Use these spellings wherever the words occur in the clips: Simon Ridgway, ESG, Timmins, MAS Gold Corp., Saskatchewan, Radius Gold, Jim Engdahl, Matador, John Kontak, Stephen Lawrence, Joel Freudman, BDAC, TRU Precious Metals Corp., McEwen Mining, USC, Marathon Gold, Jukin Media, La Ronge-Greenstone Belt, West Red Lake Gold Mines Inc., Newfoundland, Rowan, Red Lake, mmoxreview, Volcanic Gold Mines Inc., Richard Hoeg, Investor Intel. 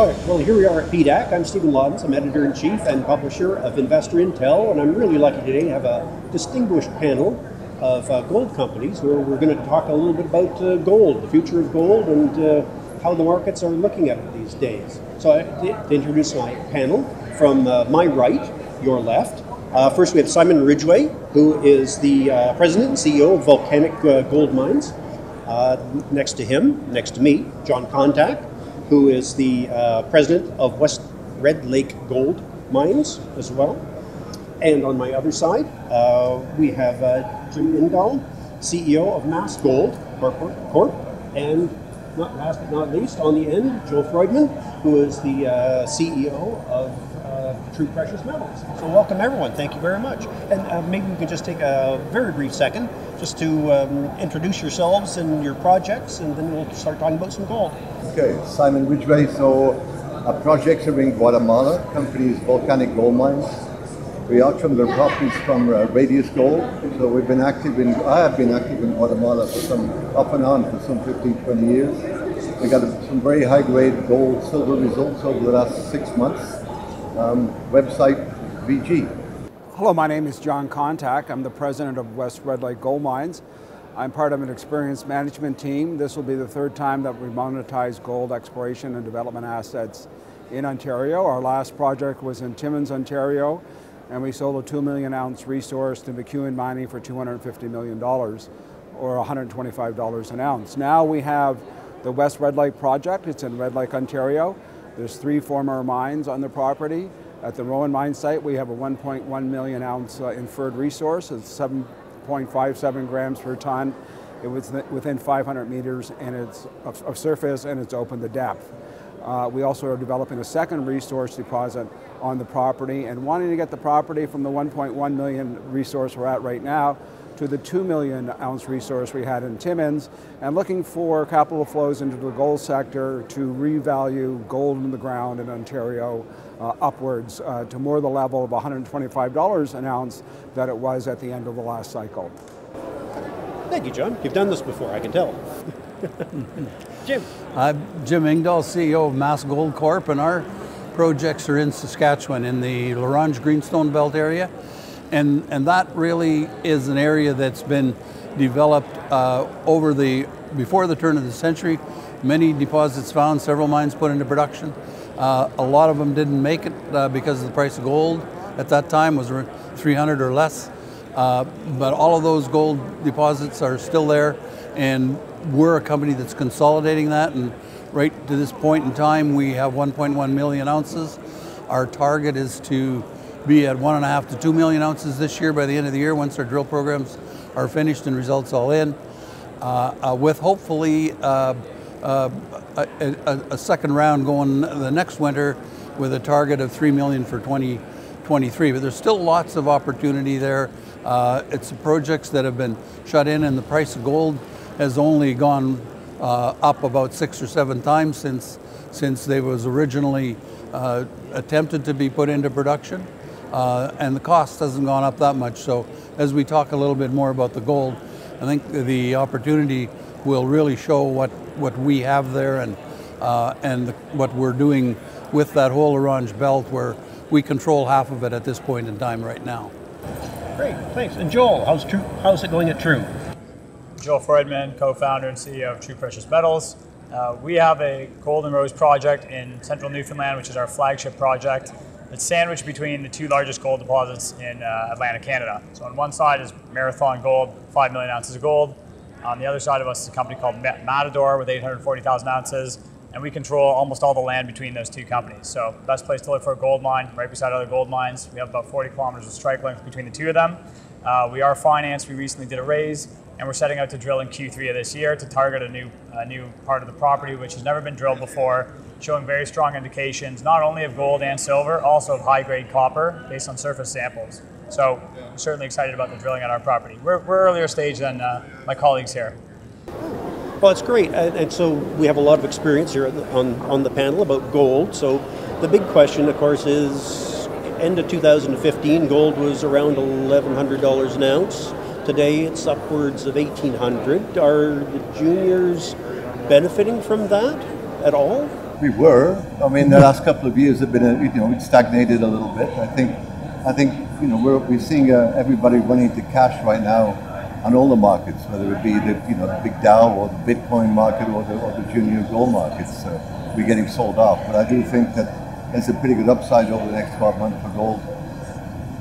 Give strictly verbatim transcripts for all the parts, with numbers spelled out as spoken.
All right, well, here we are at P D A C. I'm Stephen Lawrence. I'm editor-in-chief and publisher of Investor Intel, and I'm really lucky today to have a distinguished panel of uh, gold companies where we're going to talk a little bit about uh, gold, the future of gold, and uh, how the markets are looking at it these days. So I have to introduce my panel from uh, my right, your left. Uh, first, we have Simon Ridgway, who is the uh, president and C E O of Volcanic uh, Gold Mines. Uh, next to him, next to me, John Kontak, who is the uh, president of West Red Lake Gold Mines as well. And on my other side, uh, we have uh, Jim Engdahl, C E O of M A S Gold Corp. And not last but not least, on the end, Joel Freudman, who is the uh, C E O of uh, T R U Precious Metals. So welcome everyone, thank you very much. And uh, maybe we could just take a very brief second just to um, introduce yourselves and your projects, and then we'll start talking about some gold. Okay, Simon Ridgway. So our projects are in Guatemala. Company is Volcanic Gold Mines. We are from the properties from uh, Radius Gold, so we've been active in, I have been active in Guatemala for some, up and on for some fifteen, twenty years. We got a, some very high grade gold, silver results over the last six months. Um, website V G. Hello, my name is John Kontak. I'm the president of West Red Lake Gold Mines. I'm part of an experienced management team. This will be the third time that we monetize gold exploration and development assets in Ontario. Our last project was in Timmins, Ontario, and we sold a two million ounce resource to McEwen Mining for two hundred fifty million dollars, or one hundred twenty-five dollars an ounce. Now we have the West Red Lake project. It's in Red Lake, Ontario. There's three former mines on the property. At the Rowan mine site, we have a one point one million ounce uh, inferred resource. It's seven point five seven grams per ton. It was within five hundred meters and it's of, of surface, and it's open to depth. Uh, we also are developing a second resource deposit on the property and wanting to get the property from the one point one million resource we're at right now to the two million ounce resource we had in Timmins, and looking for capital flows into the gold sector to revalue gold in the ground in Ontario uh, upwards uh, to more the level of one hundred twenty-five dollars an ounce that it was at the end of the last cycle. Thank you, John. You've done this before, I can tell. Jim. I'm Jim Engdahl, C E O of M A S Gold Corp, and our projects are in Saskatchewan in the La Ronge-Greenstone Belt area, and and that really is an area that's been developed uh, over the before the turn of the century. Many deposits found, several mines put into production. Uh, a lot of them didn't make it uh, because of the price of gold at that time was three hundred or less. Uh, but all of those gold deposits are still there, and we're a company that's consolidating that, and right to this point in time we have one point one million ounces. Our target is to be at one and a half to two million ounces this year by the end of the year once our drill programs are finished and results all in, uh, uh, with hopefully uh, uh, a, a, a second round going the next winter with a target of three million for twenty twenty-three. But there's still lots of opportunity there. Uh, it's projects that have been shut in, and the price of gold has only gone uh, up about six or seven times since since they was originally uh, attempted to be put into production, uh, and the cost hasn't gone up that much. So as we talk a little bit more about the gold, I think the opportunity will really show what what we have there, and uh, and the, what we're doing with that whole Orange Belt where we control half of it at this point in time right now. Great, thanks. And Joel, how's T R U, how's it going at T R U? Joel Freudman, co-founder and C E O of T R U Precious Metals. Uh, we have a gold and rose project in central Newfoundland, which is our flagship project. It's sandwiched between the two largest gold deposits in uh, Atlantic Canada. So on one side is Marathon Gold, five million ounces of gold. On the other side of us is a company called Matador with eight hundred forty thousand ounces. And we control almost all the land between those two companies. So best place to look for a gold mine, right beside other gold mines. We have about forty kilometers of strike length between the two of them. Uh, we are financed, we recently did a raise, and we're setting out to drill in Q three of this year to target a new, a new part of the property which has never been drilled before, showing very strong indications, not only of gold and silver, also of high-grade copper based on surface samples. So we're certainly excited about the drilling at our property. We're, we're earlier stage than uh, my colleagues here. Well, it's great, and, and so we have a lot of experience here on, on the panel about gold. So the big question, of course, is end of two thousand fifteen, gold was around eleven hundred dollars an ounce. Today, it's upwards of eighteen hundred dollars. Are the juniors benefiting from that at all? We were. I mean, the last couple of years have been, a, you know, we stagnated a little bit. I think, I think, you know, we're we're seeing uh, everybody running to cash right now on all the markets, whether it be the, you know, the big Dow or the Bitcoin market or the or the junior gold markets. So we're getting sold off. But I do think that there's a pretty good upside over the next twelve months for gold.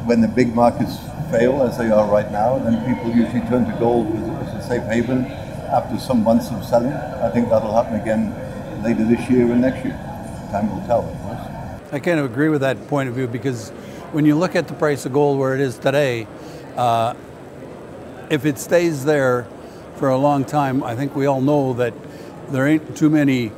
When the big markets fail, as they are right now, then people usually turn to gold as a safe haven after some months of selling. I think that'll happen again later this year and next year. Time will tell, of course. I kind of agree with that point of view, because when you look at the price of gold where it is today, uh, if it stays there for a long time, I think we all know that there ain't too many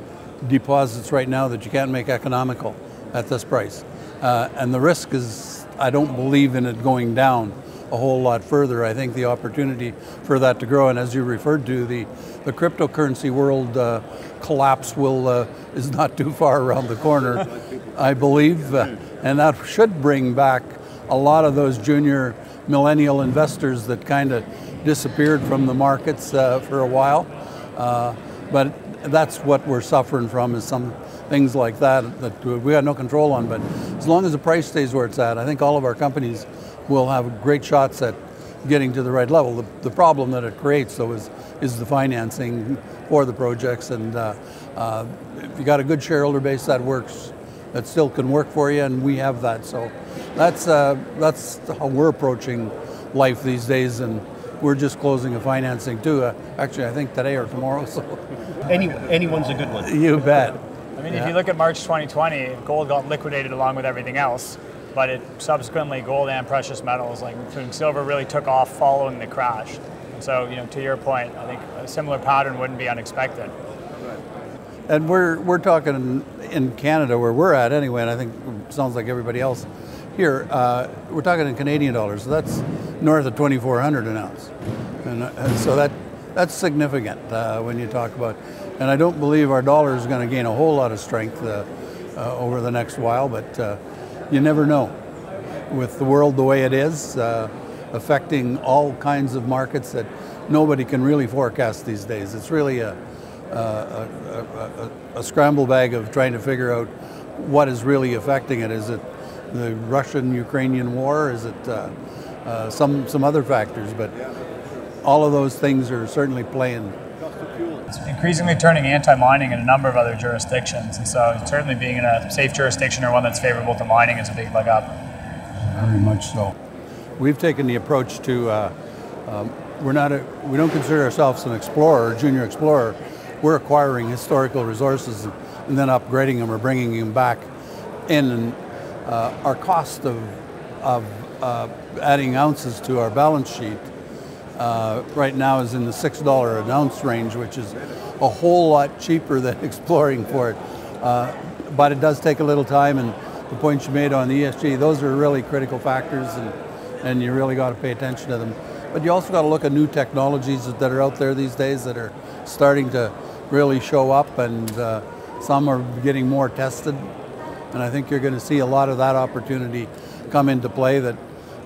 deposits right now that you can't make economical at this price. Uh, and the risk is, I don't believe in it going down a whole lot further. I think the opportunity for that to grow, and as you referred to, the, the cryptocurrency world uh, collapse will uh, is not too far around the corner, I believe. Uh, and that should bring back a lot of those junior millennial investors that kind of disappeared from the markets uh, for a while. Uh, but that's what we're suffering from, is some things like that that we have no control on. But as long as the price stays where it's at, I think all of our companies will have great shots at getting to the right level. The, the problem that it creates, though, is, is the financing for the projects. And uh, uh, if you got a good shareholder base, that works, that still can work for you, and we have that. So that's, uh, that's how we're approaching life these days, and we're just closing a financing too. Uh, actually, I think today or tomorrow. So. Any, anyone's a good one. You bet. I mean, yeah. If you look at March twenty twenty, gold got liquidated along with everything else. But it subsequently, gold and precious metals, like including silver, really took off following the crash. So, you know, to your point, I think a similar pattern wouldn't be unexpected. And we're we're talking in Canada, where we're at anyway, and I think it sounds like everybody else here. Uh, we're talking in Canadian dollars, so that's north of twenty-four hundred an ounce, and, and so that that's significant uh, when you talk about. And I don't believe our dollar is going to gain a whole lot of strength uh, uh, over the next while, but. Uh, You never know. With the world the way it is, uh, affecting all kinds of markets that nobody can really forecast these days. It's really a, a, a, a, a scramble bag of trying to figure out what is really affecting it. Is it the Russian-Ukrainian war? Is it uh, uh, some, some other factors? But all of those things are certainly playing. It's increasingly turning anti-mining in a number of other jurisdictions, and so certainly being in a safe jurisdiction or one that's favorable to mining is a big leg up. Very much so. We've taken the approach to uh, um, we're not a, we don't consider ourselves an explorer, junior explorer. We're acquiring historical resources and then upgrading them or bringing them back in. And uh, our cost of of uh, adding ounces to our balance sheet. Uh, right now is in the six dollars an ounce range, which is a whole lot cheaper than exploring for it. Uh, but it does take a little time, and the points you made on the E S G, those are really critical factors, and, and you really got to pay attention to them. But you also got to look at new technologies that are out there these days that are starting to really show up, and uh, some are getting more tested. And I think you're going to see a lot of that opportunity come into play that,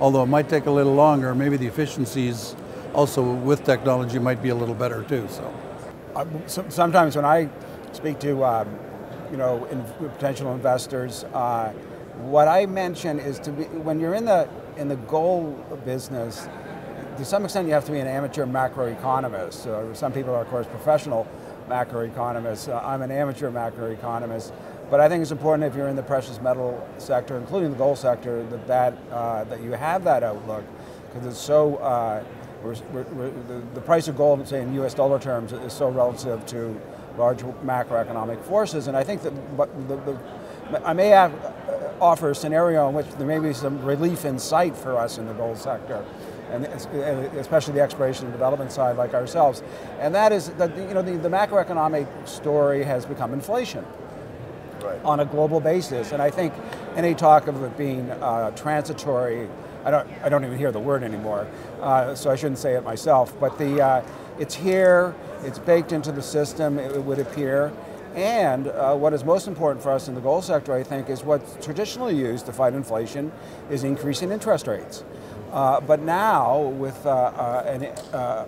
although it might take a little longer, maybe the efficiencies also with technology might be a little better too. So, uh, sometimes when I speak to um, you know in potential investors, uh, what I mention is to be, when you're in the in the gold business, to some extent you have to be an amateur macroeconomist. Uh, some people are, of course, professional macroeconomists. Uh, I'm an amateur macroeconomist, but I think it's important if you're in the precious metal sector, including the gold sector, that that uh, that you have that outlook, because it's so. Uh, We're, we're, the, the price of gold, say in U S dollar terms, is so relative to large macroeconomic forces, and I think that the, the, I may have, uh, offer a scenario in which there may be some relief in sight for us in the gold sector, and, and especially the exploration and development side, like ourselves. And that is that you know the, the macroeconomic story has become inflation. Right. On a global basis, and I think any talk of it being uh, transitory. I don't, I don't even hear the word anymore, uh, so I shouldn't say it myself, but the, uh, it's here, it's baked into the system, it would appear, and uh, what is most important for us in the gold sector, I think, is what's traditionally used to fight inflation is increasing interest rates. Uh, but now, with uh, uh, an, uh,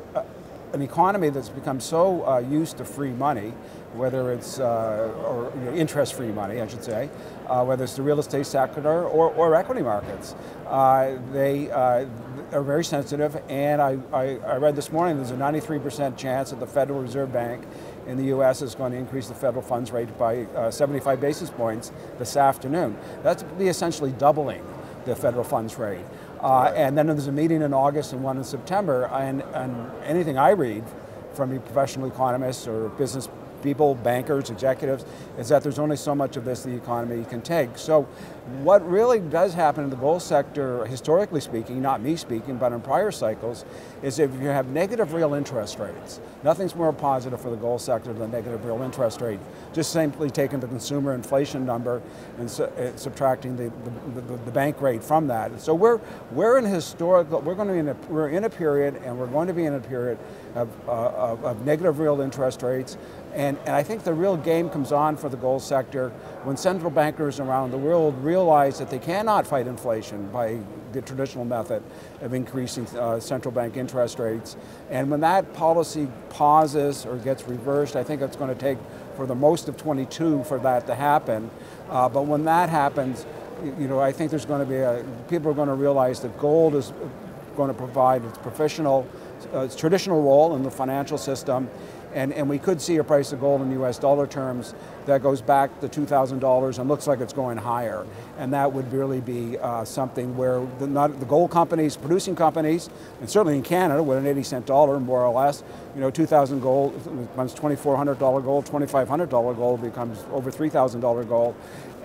an economy that's become so uh, used to free money, whether it's uh, or you know, interest-free money, I should say, uh, whether it's the real estate sector or, or equity markets, uh, they uh, are very sensitive. And I, I, I read this morning there's a ninety-three percent chance that the Federal Reserve Bank in the U S is going to increase the federal funds rate by uh, seventy-five basis points this afternoon. That's be essentially doubling the federal funds rate. Uh, and then there's a meeting in August and one in September, and, and anything I read from professional economists or business people, bankers, executives, is that there's only so much of this the economy can take. So what really does happen in the gold sector, historically speaking, not me speaking, but in prior cycles, is if you have negative real interest rates, nothing's more positive for the gold sector than negative real interest rate. Just simply taking the consumer inflation number and su uh, subtracting the, the, the, the bank rate from that. And so we're, we're in historical, we're going to be in a, we're in a period, and we're going to be in a period of, uh, of, of negative real interest rates. And, and I think the real game comes on for the gold sector when central bankers around the world realize that they cannot fight inflation by the traditional method of increasing uh, central bank interest rates. And when that policy pauses or gets reversed, I think it's going to take for the most of twenty-two for that to happen. Uh, but when that happens, you know, I think there's going to be a, people are going to realize that gold is going to provide its professional, uh, its traditional role in the financial system. And, and we could see a price of gold in U S dollar terms that goes back to two thousand dollars and looks like it's going higher. And that would really be uh, something where the, not, the gold companies, producing companies, and certainly in Canada with an eighty cent dollar more or less, you know, two thousand gold becomes twenty-four hundred dollar gold, twenty-five hundred dollar gold becomes over three thousand dollar gold.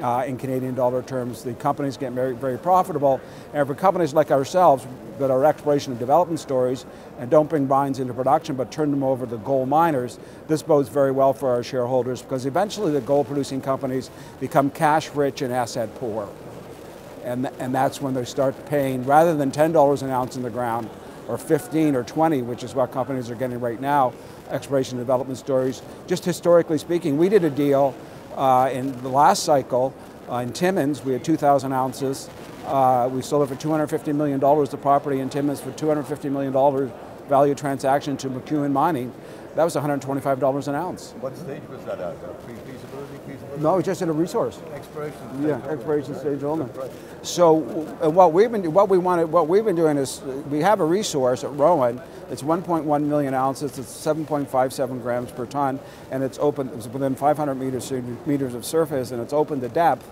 Uh, in Canadian dollar terms, the companies get very, very profitable. And for companies like ourselves that are exploration and development stories and don't bring mines into production but turn them over to gold miners, this bodes very well for our shareholders because eventually the gold producing companies become cash rich and asset poor. And, th and that's when they start paying, rather than ten dollars an ounce in the ground or fifteen or twenty, which is what companies are getting right now, exploration and development stories. Just historically speaking, we did a deal Uh, in the last cycle, uh, in Timmins, we had two thousand ounces. Uh, we sold it for two hundred fifty million dollars, the property in Timmins, for two hundred fifty million dollars value transaction to McEwen Mining. That was one hundred twenty-five dollars an ounce. What stage was that at? Uh, pre-feasibility, feasibility? No, it was just at a resource. Exploration stage. Yeah, exploration stage only. So uh, what we've been what we wanted what we've been doing is uh, we have a resource at Rowan. It's one point one million ounces. It's seven point five seven grams per ton, and it's open. It's within five hundred meters meters of surface, and it's open to depth.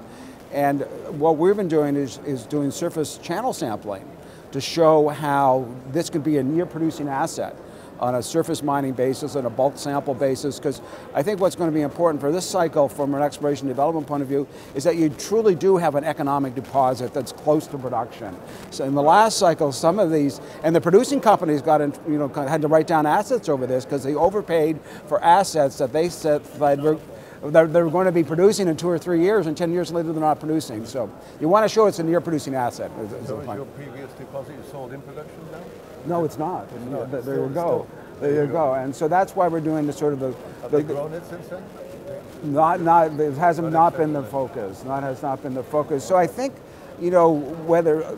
And what we've been doing is is doing surface channel sampling to show how this could be a near producing asset on a surface mining basis and a bulk sample basis, because I think what's going to be important for this cycle from an exploration development point of view is that you truly do have an economic deposit that's close to production. So in the last cycle, some of these, and the producing companies got in, you know, had to write down assets over this because they overpaid for assets that they said that were, that they were going to be producing in two or three years, and ten years later they're not producing. So you want to show it's a near producing asset. Is, is so is your previous deposit sold in production now? No, it's not. It's not. There, there you go. There you go. And so that's why we're doing the sort of the. Have the, they grown it since then? Not, not. It hasn't not been the focus. Not has not been the focus. So I think, you know, whether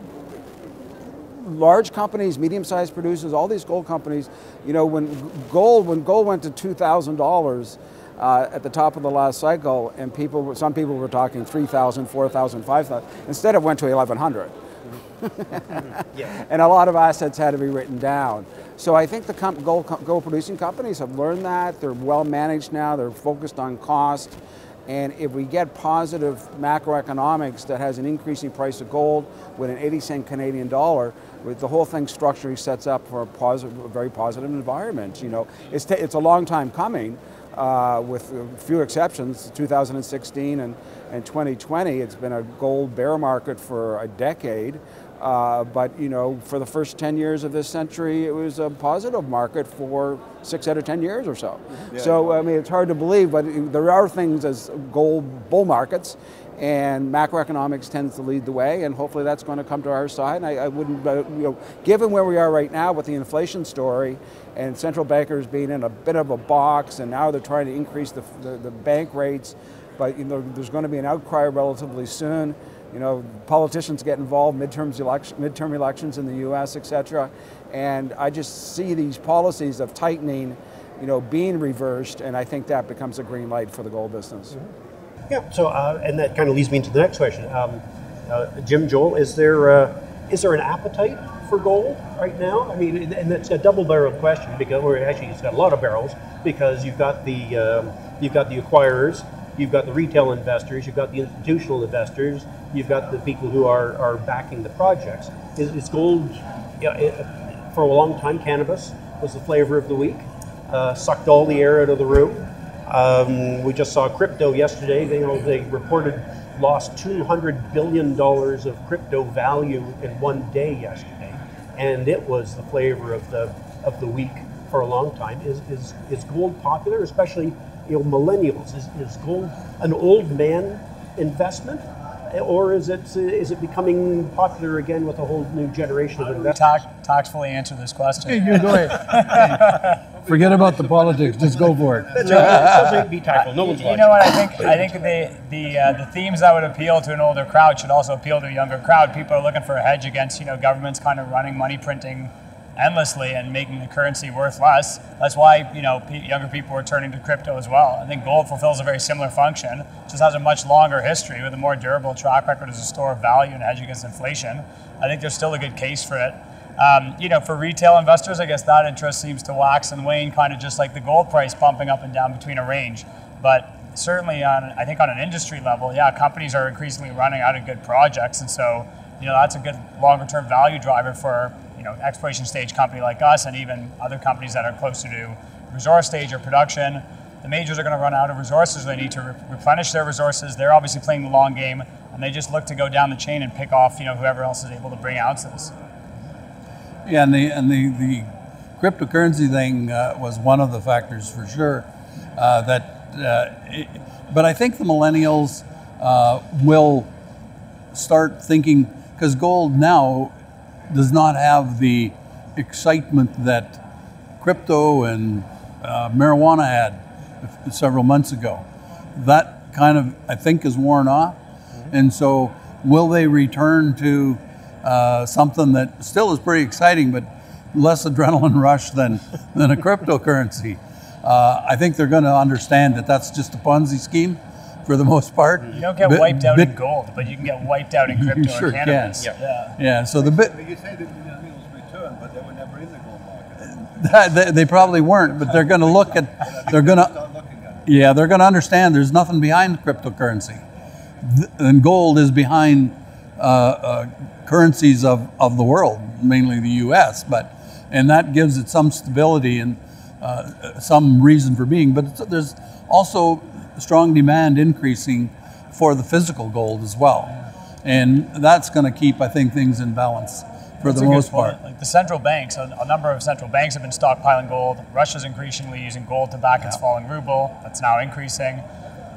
large companies, medium-sized producers, all these gold companies, you know, when gold when gold went to two thousand dollars. Uh, at the top of the last cycle, and people, some people were talking three thousand, four thousand, five thousand. Instead, it went to eleven hundred. Yeah. And a lot of assets had to be written down. So I think the comp gold, gold producing companies have learned that. They're well managed now. They're focused on cost. And if we get positive macroeconomics that has an increasing price of gold with an eighty cent Canadian dollar, with the whole thing structurally sets up for a, positive, a very positive environment. You know, it's, t it's a long time coming. Uh, with a few exceptions, two thousand sixteen and, and twenty twenty, it's been a gold bear market for a decade. Uh, but you know, for the first ten years of this century, it was a positive market for six out of ten years or so. Yeah. So I mean, it's hard to believe, but there are things as gold bull markets, and macroeconomics tends to lead the way, and hopefully that's going to come to our side. And I, I wouldn't, uh, you know, given where we are right now with the inflation story and central bankers being in a bit of a box, and now they're trying to increase the, the, the bank rates, but you know, there's going to be an outcry relatively soon. You know, politicians get involved, midterms election, midterm elections in the U S, et cetera. And I just see these policies of tightening, you know, being reversed, and I think that becomes a green light for the gold business. Mm-hmm. Yeah, so, uh, and that kind of leads me into the next question. Um, uh, Jim, Joel, is there, uh, is there an appetite for gold right now? I mean, and it's a double-barreled question, because, or actually it's got a lot of barrels, because you've got the, um, you've got the acquirers, you've got the retail investors, you've got the institutional investors, you've got the people who are, are backing the projects. Is, is gold, you know, it, for a long time, cannabis was the flavor of the week, uh, sucked all the air out of the room. Um, we just saw crypto yesterday. They, you know, they reported lost two hundred billion dollars of crypto value in one day yesterday, and it was the flavor of the, of the week for a long time. Is, is, is gold popular, especially, you know, millennials? Is, is gold an old man investment, or is it is it becoming popular again with a whole new generation of investors? Tactfully answer this question. You go ahead. Forget about the politics. Just go for it. That's right. Be tactful. No one's watching. You know what? I think I think the the uh, the themes that would appeal to an older crowd should also appeal to a younger crowd. People are looking for a hedge against, you know, governments kind of running money printing endlessly and making the currency worth less. That's why, you know, younger people are turning to crypto as well. I think gold fulfills a very similar function. It just has a much longer history with a more durable track record as a store of value and hedge against inflation. I think there's still a good case for it. Um, you know, for retail investors, I guess that interest seems to wax and wane, kind of just like the gold price bumping up and down between a range. But certainly, on I think on an industry level, yeah, companies are increasingly running out of good projects, and so, you know, that's a good longer-term value driver for, you know, an exploration stage company like us, and even other companies that are closer to resource stage or production. The majors are going to run out of resources. They need to re replenish their resources. They're obviously playing the long game, and they just look to go down the chain and pick off, you know, whoever else is able to bring ounces. Yeah, and the and the, the cryptocurrency thing uh, was one of the factors for sure. Uh, that, uh, it, but I think the millennials uh, will start thinking, because gold now does not have the excitement that crypto and uh, marijuana had several months ago. That kind of, I think, is worn off. Mm-hmm. And so will they return to uh, something that still is pretty exciting, but less adrenaline rush than, than a cryptocurrency? Uh, I think they're going to understand that that's just a Ponzi scheme for the most part. You don't get bit, wiped out bit, in gold, but you can get wiped out in crypto sure and cannabis. Yeah. yeah, yeah. So the bit. You say the millennials returned, but they were never in the gold market. They, they probably weren't, but they're going to look at. They're going to. Yeah, they're going to understand. There's nothing behind cryptocurrency, and gold is behind uh, uh, currencies of of the world, mainly the U S But and that gives it some stability and uh, some reason for being. But it's, there's also strong demand increasing for the physical gold as well. And that's going to keep, I think, things in balance for that's the most part. Like the central banks, a, a number of central banks have been stockpiling gold. Russia's increasingly using gold to back yeah. its falling ruble. That's now increasing.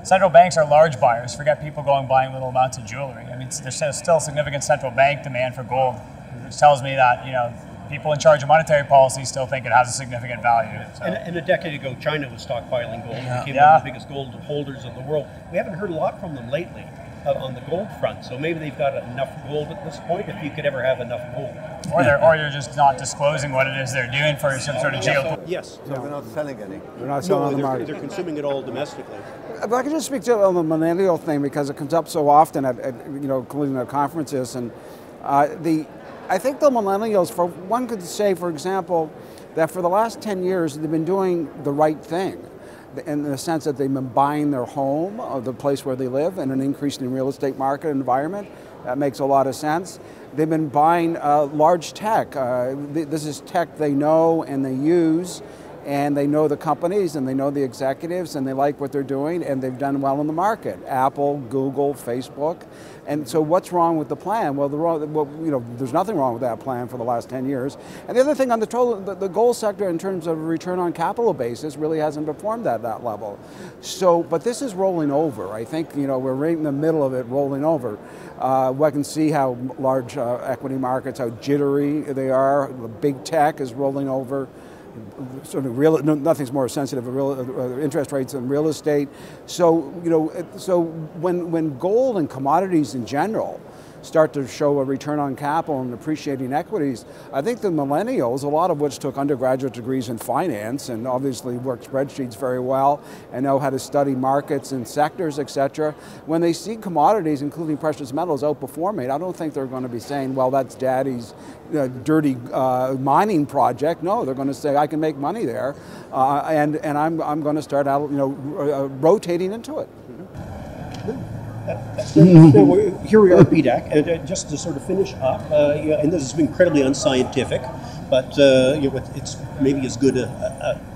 Central banks are large buyers. Forget people going buying little amounts of jewelry. I mean, there's still significant central bank demand for gold, which tells me that, you know, people in charge of monetary policy still think it has a significant value. So. And, and a decade ago, China was stockpiling gold. Yeah. Became yeah. one of the biggest gold holders in the world. We haven't heard a lot from them lately uh, on the gold front. So maybe they've got enough gold at this point, if you could ever have enough gold. Or they're, or you're just not disclosing what it is they're doing for some sort of geopolitical. Yes. So they're not selling any. They're not selling no, on the market. They're consuming it all domestically. If I could just speak to the millennial thing, because it comes up so often at, at you know, including at conferences, and uh, the. I think the millennials, for one could say, for example, that for the last ten years, they've been doing the right thing, in the sense that they've been buying their home, or the place where they live, in an increasing real estate market environment. That makes a lot of sense. They've been buying uh, large tech. Uh, th this is tech they know and they use, and they know the companies, and they know the executives, and they like what they're doing, and they've done well in the market. Apple, Google, Facebook. And so what's wrong with the plan? Well, the wrong, well, you know, there's nothing wrong with that plan for the last ten years. And the other thing on the total, the, the gold sector in terms of return on capital basis really hasn't performed at that level. So, but this is rolling over. I think, you know, we're right in the middle of it rolling over. Uh, I can see how large uh, equity markets, how jittery they are. Big tech is rolling over. sort of real, nothing's more sensitive, real, interest rates and real estate. So, you know, so when, when gold and commodities in general start to show a return on capital and appreciating equities, I think the millennials, a lot of which took undergraduate degrees in finance and obviously worked spreadsheets very well and know how to study markets and sectors, et cetera, when they see commodities, including precious metals, outperforming, I don't think they're going to be saying, well, that's daddy's uh, dirty uh, mining project. No, they're going to say, I can make money there, uh, and, and I'm, I'm going to start out, you know, uh, rotating into it. So, so here we are at B D A C, uh, just to sort of finish up, uh, you know, and this is incredibly unscientific, but uh, you know, it's maybe as good a,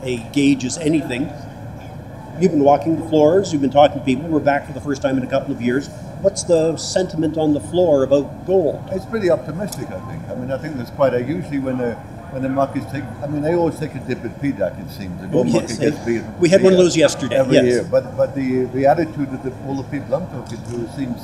a, a gauge as anything. You've been walking the floors, you've been talking to people, we're back for the first time in a couple of years. What's the sentiment on the floor about gold? It's pretty optimistic, I think. I mean, I think that's quite a, usually when the, when the markets take, I mean, they always take a dip at P D A C, it seems. The gold oh, yes, market gets bigger. We had one of those yesterday. Every yes. year, but but the the attitude of the, all the people I'm talking to, it seems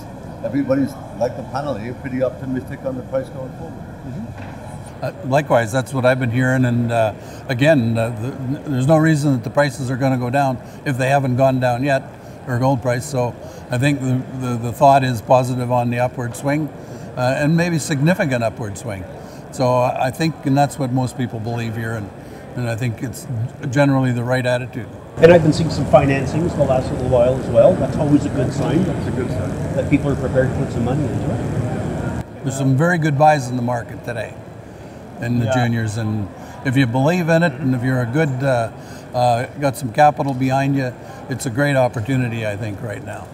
everybody's, like the panel here, pretty optimistic on the price going forward. Mm-hmm. uh, likewise, that's what I've been hearing, and uh, again, uh, the, there's no reason that the prices are going to go down if they haven't gone down yet, or gold price, so I think the, the, the thought is positive on the upward swing, uh, and maybe significant upward swing. So I think, and that's what most people believe here, and, and I think it's generally the right attitude. And I've been seeing some financings the last little while as well. That's always a good sign. That's a good sign. That people are prepared to put some money into it. There's some very good buys in the market today, in the yeah. juniors, and if you believe in it, and if you're a good, uh, uh, got some capital behind you, it's a great opportunity, I think, right now.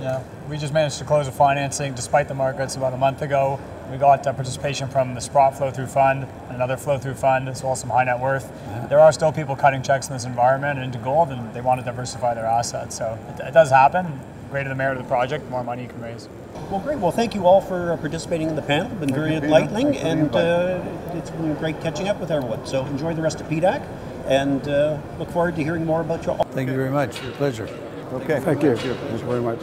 Yeah, we just managed to close a financing despite the markets about a month ago. We got uh, participation from the Sprott flow-through fund, another flow-through fund, as well as some high net worth. Yeah. There are still people cutting checks in this environment into gold, and they want to diversify their assets. So it, it does happen. Greater the merit of the project, the more money you can raise. Well, great. Well, thank you all for participating in the panel. It's been very enlightening, and uh, it's been great catching up with everyone. So enjoy the rest of P D A C, and uh, look forward to hearing more about you all. Thank you very much. Your pleasure. Okay. Thank you. Thank you very much.